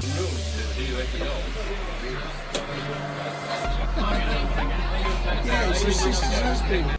Yeah, it's your sister's husband.